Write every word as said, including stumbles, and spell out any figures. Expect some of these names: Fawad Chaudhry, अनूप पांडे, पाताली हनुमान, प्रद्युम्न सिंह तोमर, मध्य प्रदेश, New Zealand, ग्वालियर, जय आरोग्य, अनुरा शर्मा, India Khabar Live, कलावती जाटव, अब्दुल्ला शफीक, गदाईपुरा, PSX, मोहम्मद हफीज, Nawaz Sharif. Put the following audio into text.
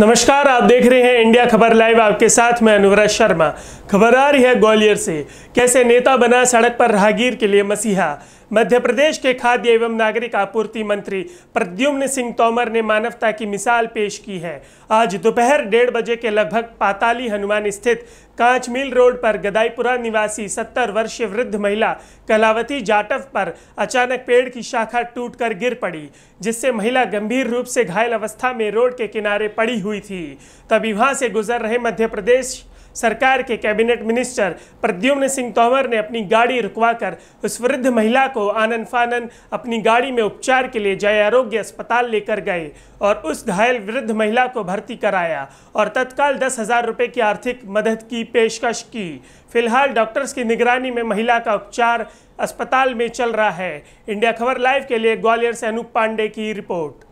नमस्कार, आप देख रहे हैं इंडिया खबर लाइव। आपके साथ मैं अनुरा शर्मा। खबर आ रही है ग्वालियर से। कैसे नेता बना सड़क पर राहगीर के लिए मसीहा। मध्य प्रदेश के खाद्य एवं नागरिक आपूर्ति मंत्री प्रद्युम्न सिंह तोमर ने मानवता की मिसाल पेश की है। आज दोपहर डेढ़ बजे के लगभग पाताली हनुमान स्थित कांच मिल रोड पर गदाईपुरा निवासी सत्तर वर्षीय वृद्ध महिला कलावती जाटव पर अचानक पेड़ की शाखा टूटकर गिर पड़ी, जिससे महिला गंभीर रूप से घायल अवस्था में रोड के किनारे पड़ी हुई थी। तभी वहां से गुजर रहे मध्य प्रदेश सरकार के कैबिनेट मिनिस्टर प्रद्युम्न सिंह तोमर ने अपनी गाड़ी रुकवाकर उस वृद्ध महिला को आनन फानन अपनी गाड़ी में उपचार के लिए जय आरोग्य अस्पताल लेकर गए और उस घायल वृद्ध महिला को भर्ती कराया और तत्काल दस हजार रुपये की आर्थिक मदद की पेशकश की। फिलहाल डॉक्टर्स की निगरानी में महिला का उपचार अस्पताल में चल रहा है। इंडिया खबर लाइव के लिए ग्वालियर से अनूप पांडे की रिपोर्ट।